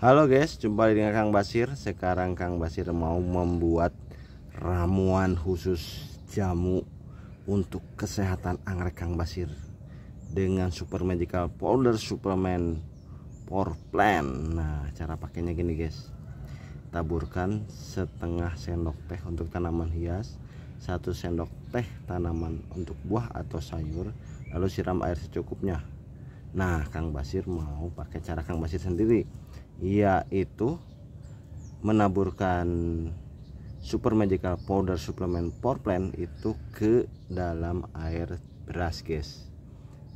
Halo guys, jumpa dengan Kang Basyir. Sekarang Kang Basyir mau membuat ramuan khusus jamu untuk kesehatan anggrek Kang Basyir dengan Super Magical Powder Supplement for Plant. Nah, cara pakainya gini guys. Taburkan setengah sendok teh untuk tanaman hias, 1 sendok teh tanaman untuk buah atau sayur, lalu siram air secukupnya. Nah, Kang Basyir mau pakai cara Kang Basyir sendiri, yaitu menaburkan Super Magical Powder Supplement for Plant itu ke dalam air beras guys.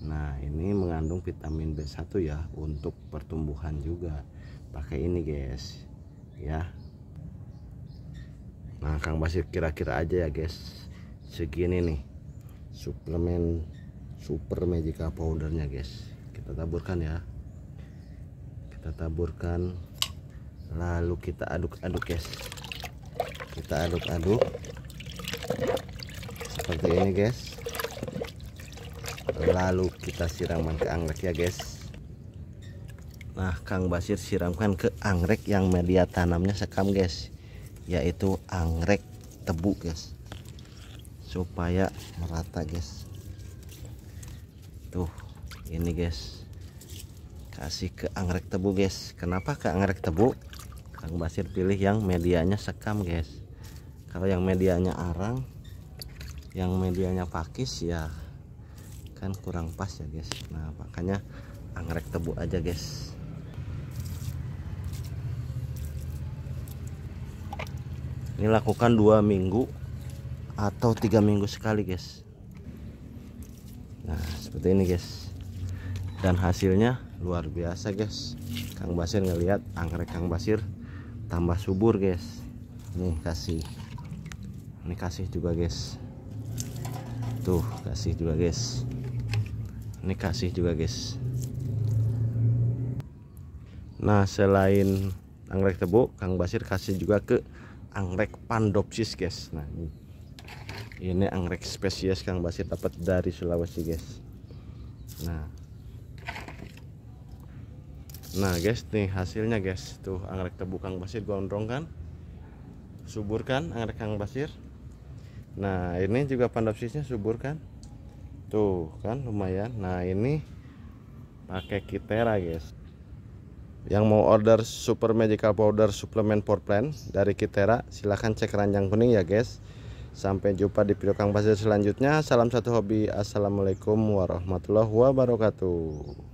Nah, ini mengandung vitamin B1 ya, untuk pertumbuhan juga. Pakai ini guys ya. Nah, Kang Basyir kira-kira aja ya guys, segini nih suplemen Super Magical Powdernya guys. Kita taburkan ya, lalu kita aduk-aduk guys, seperti ini guys, lalu kita siramkan ke anggrek ya guys. Nah, Kang Basyir siramkan ke anggrek yang media tanamnya sekam guys, yaitu anggrek tebu guys, supaya merata guys. Tuh, ini guys, kasih ke anggrek tebu guys. Kenapa ke anggrek tebu? Kang Basyir pilih yang medianya sekam guys. Kalau yang medianya arang, yang medianya pakis ya kan kurang pas ya guys. Nah, makanya anggrek tebu aja guys. Ini lakukan 2 minggu atau 3 minggu sekali guys. Nah, seperti ini guys. Dan hasilnya luar biasa guys. Kang Basyir ngelihat anggrek Kang Basyir tambah subur guys. Nih, kasih, ini kasih juga guys. Tuh, kasih juga guys. Ini kasih juga guys. Nah, selain anggrek tebu, Kang Basyir kasih juga ke anggrek vandopsis guys. Nah, ini anggrek spesies Kang Basyir dapat dari Sulawesi guys. Nah guys, nih hasilnya guys. Tuh, anggrek tebu Kang Basyir gondrong kan, subur kan anggrek Kang Basyir. Nah, ini juga vandopsisnya subur kan. Tuh kan, lumayan. Nah, ini pakai kitera guys. Yang mau order Super Magical Powder Supplement for Plant dari kitera, silahkan cek ranjang kuning ya guys. Sampai jumpa di video Kang Basyir selanjutnya. Salam satu hobi. Assalamualaikum warahmatullahi wabarakatuh.